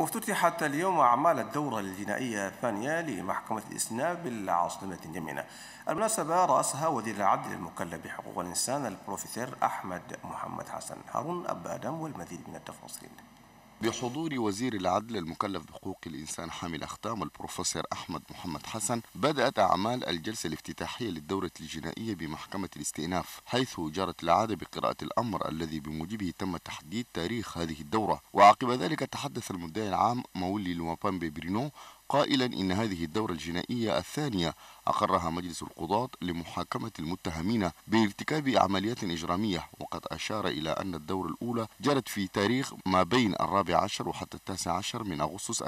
وافتتحت اليوم أعمال الدورة الجنائية الثانية لمحكمة الإسناد بالعاصمة اليمنى. المناسبة رأسها وزير العدل المكلف بحقوق الإنسان البروفيسور أحمد محمد حسن هارون أبا آدم، والمزيد من التفاصيل. بحضور وزير العدل المكلف بحقوق الإنسان حامل أختام البروفيسور أحمد محمد حسن، بدأت أعمال الجلسة الافتتاحية للدورة الجنائية بمحكمة الاستئناف، حيث جرت العادة بقراءة الأمر الذي بموجبه تم تحديد تاريخ هذه الدورة. وعقب ذلك تحدث المدعي العام مولي لوبان ببرينو قائلا إن هذه الدورة الجنائية الثانية أقرها مجلس القضاة لمحاكمة المتهمين بارتكاب عمليات إجرامية، وقد أشار إلى أن الدورة الأولى جرت في تاريخ ما بين 14 وحتى 19 من أغسطس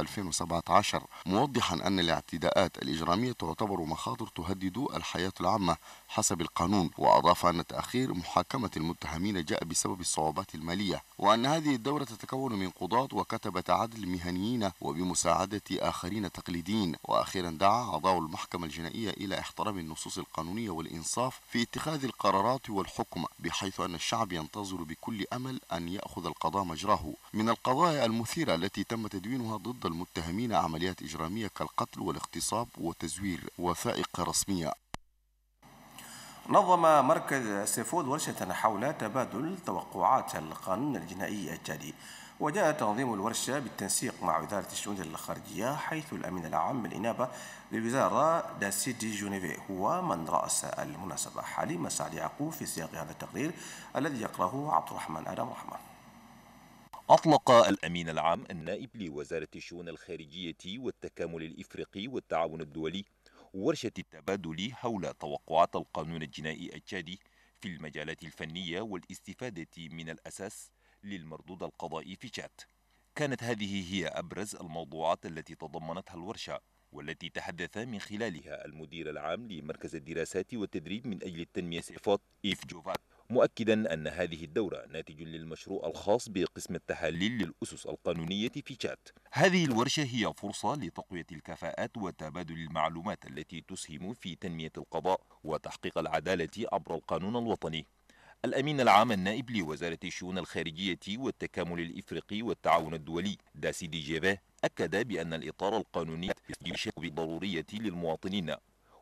2017، موضحا أن الاعتداءات الإجرامية تعتبر مخاطر تهدد الحياة العامة حسب القانون. وأضاف أن تأخير محاكمة المتهمين جاء بسبب الصعوبات المالية، وأن هذه الدورة تتكون من قضاة وكتبة عدل مهنيين وبمساعدة آخرين تقليديين. وأخيرا دعا أعضاء المحكمة الجنائية إلى احترام النصوص القانونية والإنصاف في اتخاذ القرارات والحكم، بحيث أن الشعب ينتظر بكل أمل أن يأخذ القضاء مجراه. من القضايا المثيرة التي تم تدوينها ضد المتهمين عمليات إجرامية كالقتل والاغتصاب وتزوير، وثائق رسمية. نظم مركز سيفود ورشة حول تبادل توقعات القانون الجنائي التالي، وجاء تنظيم الورشة بالتنسيق مع وزارة الشؤون الخارجية، حيث الأمين العام للإنابة للوزارة داسي دي جيبا هو من رأس المناسبة. حليمة سعد يعقوب في سياق هذا التقرير الذي يقرأه عبد الرحمن آدم رحمة. أطلق الأمين العام النائب لوزارة الشؤون الخارجية والتكامل الإفريقي والتعاون الدولي ورشة التبادل حول توقعات القانون الجنائي التشادي في المجالات الفنية والاستفادة من الأساس للمردود القضائي في تشاد. كانت هذه هي أبرز الموضوعات التي تضمنتها الورشة، والتي تحدث من خلالها المدير العام لمركز الدراسات والتدريب من أجل التنمية سيفود ايف جوفان، مؤكدا أن هذه الدورة ناتج للمشروع الخاص بقسم التحاليل للأسس القانونية في تشاد. هذه الورشة هي فرصة لتقوية الكفاءات وتبادل المعلومات التي تسهم في تنمية القضاء وتحقيق العدالة عبر القانون الوطني. الأمين العام النائب لوزارة الشؤون الخارجية والتكامل الإفريقي والتعاون الدولي داسي دي جيبا أكد بأن الإطار القانوني يشير بالضرورية للمواطنين،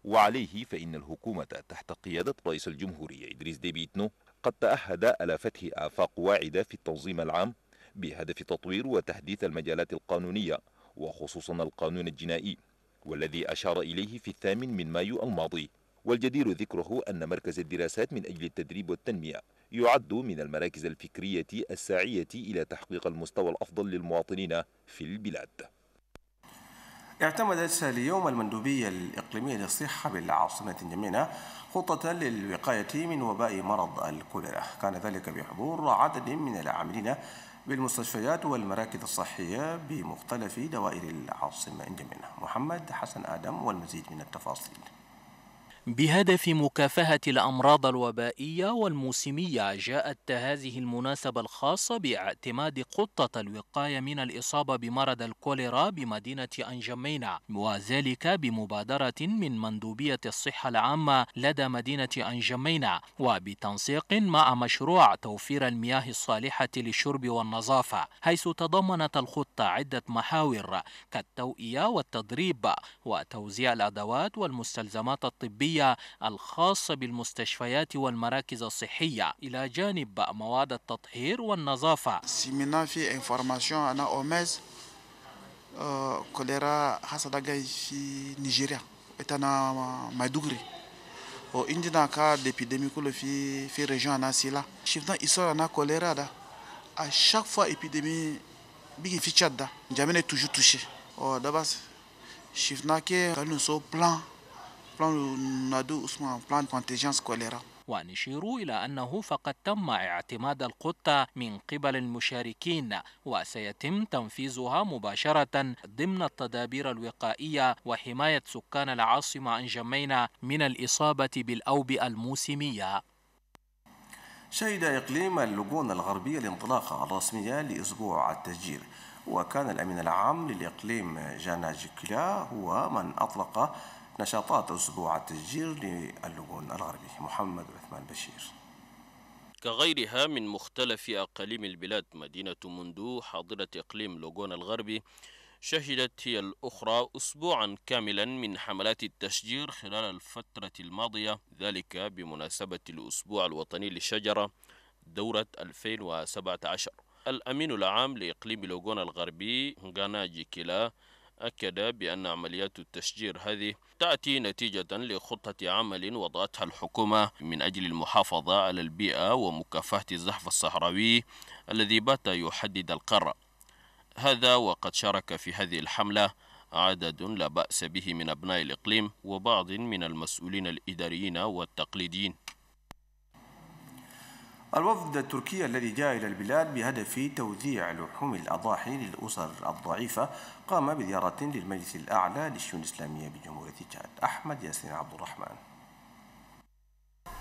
وعليه فإن الحكومة تحت قيادة رئيس الجمهورية ادريس ديبيتنو قد تأهد على فتح آفاق واعدة في التنظيم العام بهدف تطوير وتحديث المجالات القانونية وخصوصا القانون الجنائي، والذي أشار إليه في 8 مايو الماضي. والجدير ذكره أن مركز الدراسات من أجل التدريب والتنمية يعد من المراكز الفكرية الساعية إلى تحقيق المستوى الأفضل للمواطنين في البلاد. اعتمدت اليوم المندوبية الإقليمية للصحة بالعاصمة اليمنى خطة للوقاية من وباء مرض الكوليرا، كان ذلك بحضور عدد من العاملين بالمستشفيات والمراكز الصحية بمختلف دوائر العاصمة اليمنى. محمد حسن آدم والمزيد من التفاصيل. بهدف مكافحة الأمراض الوبائية والموسمية، جاءت هذه المناسبة الخاصة باعتماد خطة الوقاية من الإصابة بمرض الكوليرا بمدينة أنجمينة، وذلك بمبادرة من مندوبية الصحة العامة لدى مدينة أنجمينة، وبتنسيق مع مشروع توفير المياه الصالحة للشرب والنظافة، حيث تضمنت الخطة عدة محاور كالتوئية والتدريب وتوزيع الأدوات والمستلزمات الطبية الخاصة بالمستشفيات والمراكز الصحية، إلى جانب مواد التطهير والنظافة. سيمينا في انفورماسيون أنا أوميز كوليرا حصل جاي في نيجيريا، إتنا مايدوغري، وإندينا كاد إبيديميكول في ريجون أنا سيلا. شفنا إسرائيل أنا كوليرا دا، كل مرة إبيديمي بيجي في تشاد دا، جامينة toujours touché. داباس شفنا كي كانوا سو بلان. ونشير إلى أنه فقد تم اعتماد الخطة من قبل المشاركين، وسيتم تنفيذها مباشرة ضمن التدابير الوقائية وحماية سكان العاصمة أنجمينة من الإصابة بالأوبئة الموسمية. شهد إقليم اللجون الغربية الانطلاقة الرسمية لأسبوع التشجير، وكان الأمين العام للإقليم جاناجي كلا هو من أطلق نشاطات أسبوع التشجير للجون الغربي. محمد عثمان بشير. كغيرها من مختلف أقاليم البلاد. مدينة مندو حاضرة إقليم لوغون الغربي شهدت هي الأخرى أسبوعا كاملا من حملات التشجير خلال الفترة الماضية، ذلك بمناسبة الأسبوع الوطني للشجرة دورة 2017. الأمين العام لإقليم لوغون الغربي جاناجي كلا أكد بأن عمليات التشجير هذه تأتي نتيجة لخطة عمل وضعتها الحكومة من أجل المحافظة على البيئة ومكافحة الزحف الصحراوي الذي بات يحدد القارة. هذا وقد شارك في هذه الحملة عدد لا بأس به من أبناء الإقليم وبعض من المسؤولين الإداريين والتقليديين. الوفد التركي الذي جاء إلى البلاد بهدف توزيع لحوم الأضاحي للأسر الضعيفة قام بزيارة للمجلس الأعلى للشؤون الإسلامية بجمهورية تشاد. أحمد ياسين عبد الرحمن.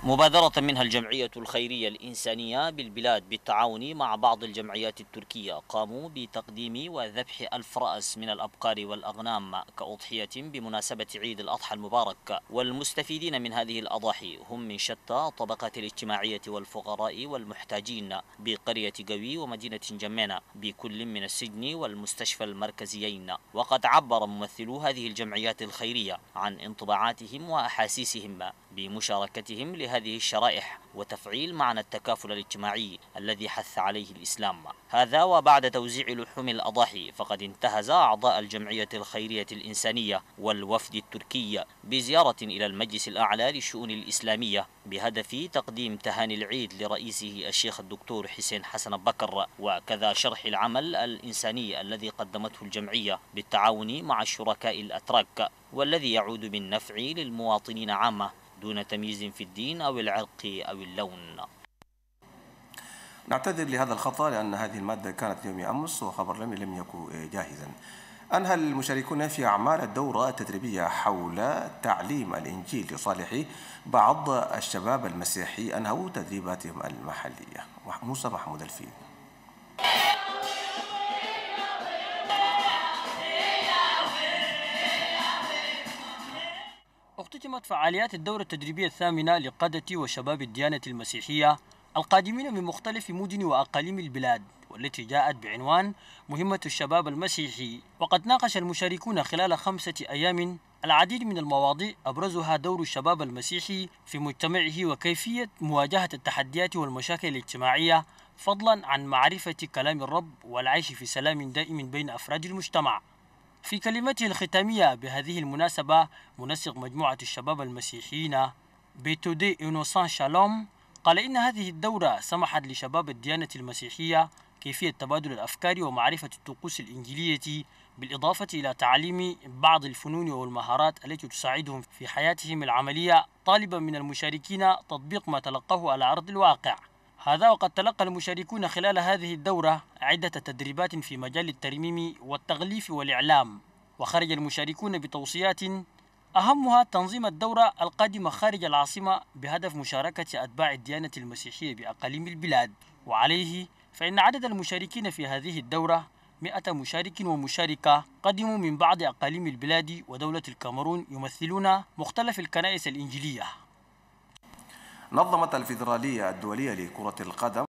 مبادرة منها الجمعية الخيرية الإنسانية بالبلاد بالتعاون مع بعض الجمعيات التركية قاموا بتقديم وذبح 1000 رأس من الأبقار والأغنام كأضحية بمناسبة عيد الأضحى المبارك، والمستفيدين من هذه الأضاحي هم من شتى الطبقات الاجتماعية والفقراء والمحتاجين بقرية قوي ومدينة جمينة بكل من السجن والمستشفى المركزيين. وقد عبر ممثلو هذه الجمعيات الخيرية عن انطباعاتهم وأحاسيسهم بمشاركتهم لهذه الشرائح وتفعيل معنى التكافل الاجتماعي الذي حث عليه الإسلام. هذا وبعد توزيع لحوم الأضاحي فقد انتهز أعضاء الجمعية الخيرية الإنسانية والوفد التركي بزيارة إلى المجلس الأعلى للشؤون الإسلامية بهدف تقديم تهاني العيد لرئيسه الشيخ الدكتور حسين حسن بكر، وكذا شرح العمل الإنساني الذي قدمته الجمعية بالتعاون مع الشركاء الأتراك والذي يعود بالنفع للمواطنين عامة دون تمييز في الدين أو العرق أو اللون. نعتذر لهذا الخطأ لأن هذه المادة كانت يوم أمس وخبر لم يكن جاهزا. أنهى المشاركون في أعمال الدورة التدريبية حول تعليم الإنجيل لصالح بعض الشباب المسيحي أنهوا تدريباتهم المحلية. موسى محمود الفيل. اختتمت فعاليات الدورة التدريبية الثامنة لقادة وشباب الديانة المسيحية القادمين من مختلف مدن وأقاليم البلاد، والتي جاءت بعنوان مهمة الشباب المسيحي. وقد ناقش المشاركون خلال 5 أيام العديد من المواضيع أبرزها دور الشباب المسيحي في مجتمعه وكيفية مواجهة التحديات والمشاكل الاجتماعية، فضلا عن معرفة كلام الرب والعيش في سلام دائم بين أفراد المجتمع. في كلمته الختامية بهذه المناسبة، منسق مجموعة الشباب المسيحيين بيتودي إنوسان شالوم قال إن هذه الدورة سمحت لشباب الديانة المسيحية كيفية تبادل الأفكار ومعرفة الطقوس الإنجيلية، بالإضافة إلى تعليم بعض الفنون والمهارات التي تساعدهم في حياتهم العملية، طالبا من المشاركين تطبيق ما تلقوه على أرض الواقع. هذا وقد تلقى المشاركون خلال هذه الدورة عدة تدريبات في مجال الترميم والتغليف والإعلام، وخرج المشاركون بتوصيات أهمها تنظيم الدورة القادمة خارج العاصمة بهدف مشاركة أتباع الديانة المسيحية بأقاليم البلاد. وعليه فإن عدد المشاركين في هذه الدورة 100 مشارك ومشاركة قدموا من بعض أقاليم البلاد ودولة الكاميرون يمثلون مختلف الكنائس الإنجيلية. نظمت الفيدرالية الدولية لكرة القدم